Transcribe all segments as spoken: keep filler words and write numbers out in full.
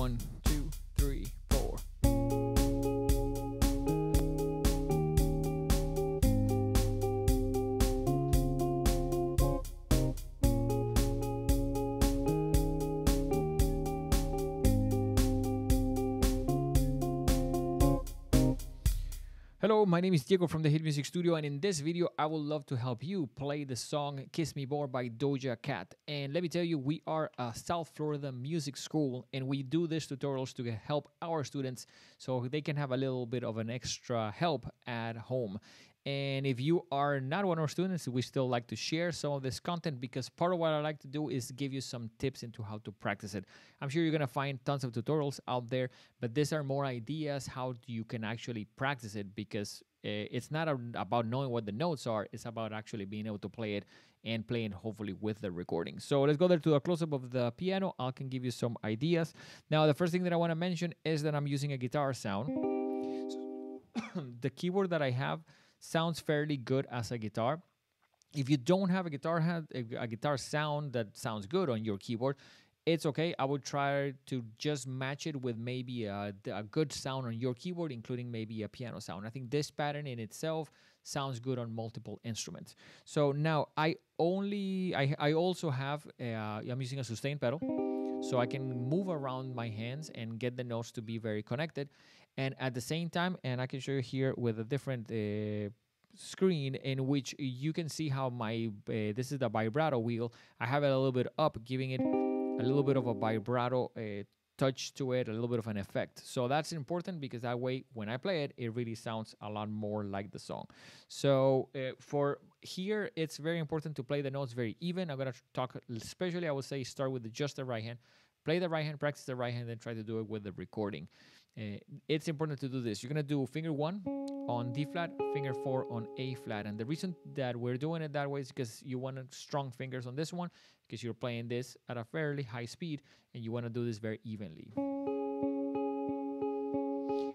One, two, three, four. Hello, my name is Diego from The Hit Music Studio, and in this video I would love to help you play the song Kiss Me More by Doja Cat. And let me tell you, we are a South Florida music school, and we do these tutorials to help our students so they can have a little bit of an extra help at home. And if you are not one of our students, we still like to share some of this content, because part of what I like to do is give you some tips into how to practice it. I'm sure you're going to find tons of tutorials out there, but these are more ideas how you can actually practice it, because it's not about knowing what the notes are. It's about actually being able to play it and play it hopefully with the recording. So let's go there to a close-up of the piano. I can give you some ideas. Now, the first thing that I want to mention is that I'm using a guitar sound. The keyboard that I have sounds fairly good as a guitar. If you don't have a guitar hand, a guitar sound that sounds good on your keyboard, it's okay. I would try to just match it with maybe a, a good sound on your keyboard, including maybe a piano sound. I think this pattern in itself sounds good on multiple instruments. So now I only, I, I also have, a, I'm using a sustain pedal, so I can move around my hands and get the notes to be very connected. And at the same time, and I can show you here with a different uh, screen in which you can see how my, uh, this is the vibrato wheel. I have it a little bit up, giving it a little bit of a vibrato uh, touch to it, a little bit of an effect. So that's important, because that way, when I play it, it really sounds a lot more like the song. So uh, for here, it's very important to play the notes very even. I'm gonna talk, especially I would say, start with just the right hand, play the right hand, practice the right hand, then try to do it with the recording. Uh, it's important to do this. You're going to do finger one on D flat, finger four on A flat. And the reason that we're doing it that way is because you want strong fingers on this one, because you're playing this at a fairly high speed, and you want to do this very evenly.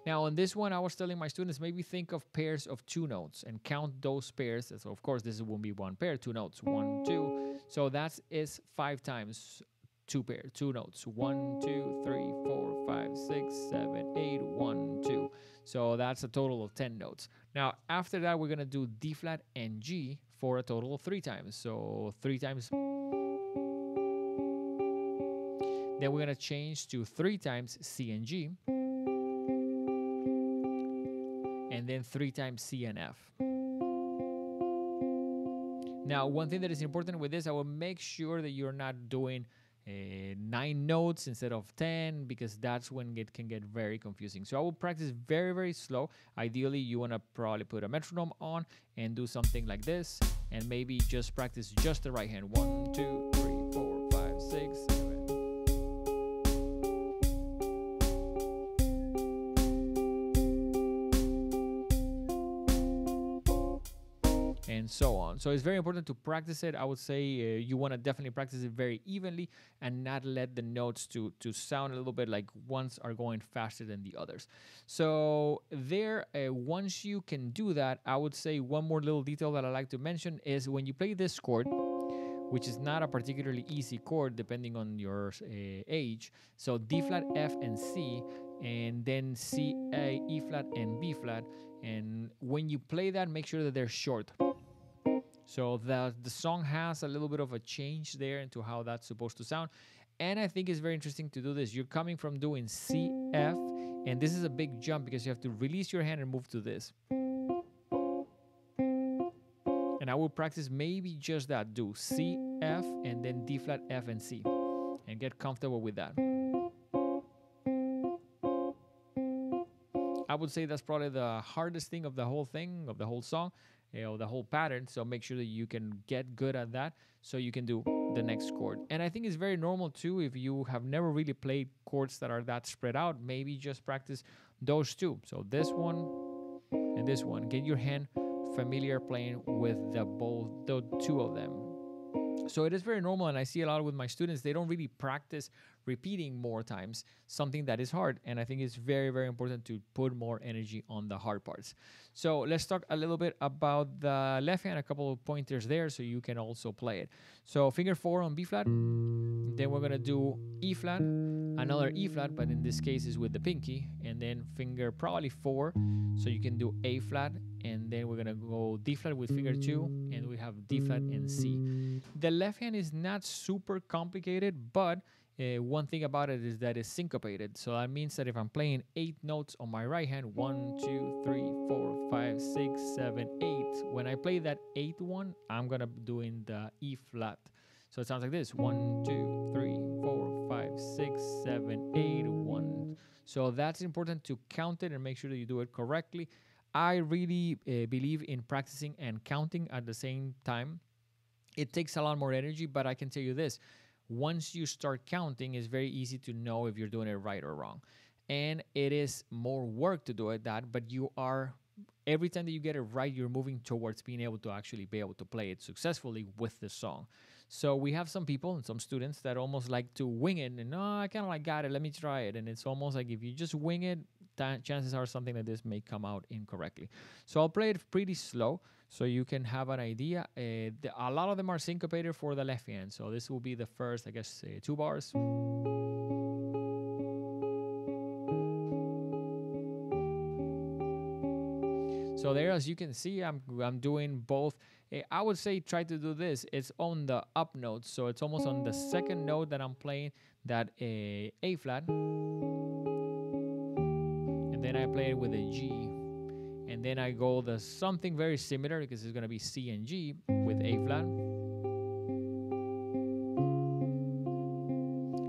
Now, on this one, I was telling my students, maybe think of pairs of two notes and count those pairs. So of course, this will be one pair, two notes, one, two. So that is five times. Two pair, two notes. One, two, three, four, five, six, seven, eight, one, two. So that's a total of ten notes. Now, after that, we're gonna do D flat and G for a total of three times. So three times. Then we're gonna change to three times C and G. And then three times C and F. Now, one thing that is important with this, I will make sure that you're not doing Uh, nine notes instead of ten, because that's when it can get very confusing. So I will practice very, very slow. Ideally, you want to probably put a metronome on and do something like this, and maybe just practice just the right hand. One, two, three, four, five, six, seven. And so on. So it's very important to practice it. I would say uh, you want to definitely practice it very evenly and not let the notes to to sound a little bit like ones are going faster than the others. So there, uh, once you can do that, I would say one more little detail that I like to mention is when you play this chord, which is not a particularly easy chord depending on your uh, age. So D flat, F, and C, and then C, A, E flat, and B flat. And when you play that, make sure that they're short, so that the song has a little bit of a change there into how that's supposed to sound. And I think it's very interesting to do this. You're coming from doing C, F, and this is a big jump, because you have to release your hand and move to this. And I will practice maybe just that. Do C, F, and then D flat, F, and C, and get comfortable with that. I would say that's probably the hardest thing of the whole thing, of the whole song, you know, the whole pattern. So make sure that you can get good at that, so you can do the next chord. And I think it's very normal too, if you have never really played chords that are that spread out, maybe just practice those two. So this one and this one. Get your hand familiar playing with the both the two of them. So it is very normal, and I see a lot with my students, they don't really practice repeating more times something that is hard. And I think it's very, very important to put more energy on the hard parts. So let's talk a little bit about the left hand, a couple of pointers there so you can also play it. So finger four on B flat, then we're gonna do E flat, another E flat, but in this case is with the pinky, and then finger probably four, so you can do A flat, and then we're gonna go D flat with finger two, and we have D flat and C. The left hand is not super complicated, but uh, one thing about it is that it's syncopated. So that means that if I'm playing eight notes on my right hand, one, two, three, four, five, six, seven, eight, when I play that eighth one, I'm gonna be doing the E flat. So it sounds like this, one, two, three, four, five, six, seven, eight, one. So that's important to count it and make sure that you do it correctly. I really uh, believe in practicing and counting at the same time. It takes a lot more energy, but I can tell you this. Once you start counting, it's very easy to know if you're doing it right or wrong. And it is more work to do it that, but you are, every time that you get it right, you're moving towards being able to actually be able to play it successfully with the song. So we have some people and some students that almost like to wing it, and oh, I kind of like got it, let me try it. And it's almost like if you just wing it, chances are something like this may come out incorrectly. So I'll play it pretty slow so you can have an idea. Uh, the, a lot of them are syncopated for the left hand. So this will be the first, I guess, uh, two bars. So there, as you can see, I'm, I'm doing both. I would say try to do this. It's on the up note. So it's almost on the second note that I'm playing that A, A flat. And then I play it with a G. And then I go the something very similar because it's going to be C and G with A flat.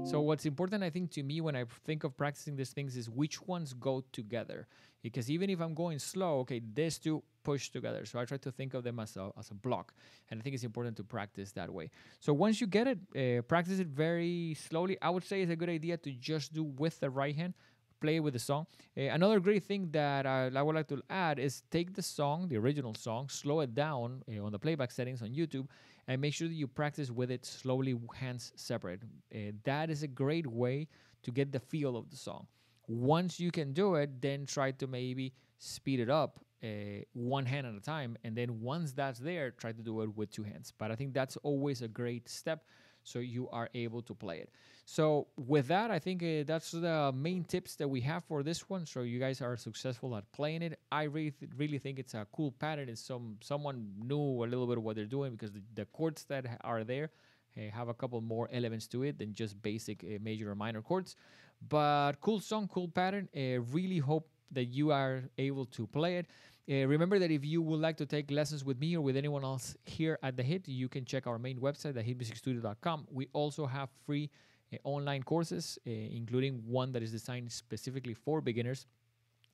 So what's important, I think, to me when I think of practicing these things is which ones go together. Because even if I'm going slow, okay, these two push together. So I try to think of them as a, as a block. And I think it's important to practice that way. So once you get it, uh, practice it very slowly. I would say it's a good idea to just do with the right hand, play with the song. Uh, another great thing that I, I would like to add is take the song, the original song, slow it down uh, on the playback settings on YouTube, and make sure that you practice with it slowly, hands separate. Uh, that is a great way to get the feel of the song. Once you can do it, then try to maybe speed it up uh, one hand at a time, and then once that's there, try to do it with two hands. But I think that's always a great step so you are able to play it. So with that, I think uh, that's the main tips that we have for this one. So you guys are successful at playing it. I really, th really think it's a cool pattern. It's some someone knew a little bit of what they're doing because the, the chords that are there uh, have a couple more elements to it than just basic uh, major or minor chords. But cool song, cool pattern. Uh, really hope that you are able to play it. Uh, remember that if you would like to take lessons with me or with anyone else here at The Hit, you can check our main website, the hit music studio dot com. We also have free uh, online courses, uh, including one that is designed specifically for beginners.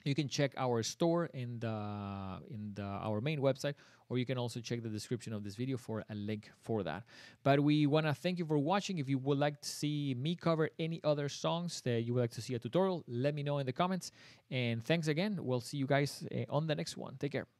You can check our store in the in the our main website, or you can also check the description of this video for a link for that. But we want to thank you for watching. If you would like to see me cover any other songs that you would like to see a tutorial, let me know in the comments. And thanks again. We'll see you guys uh, on the next one. Take care.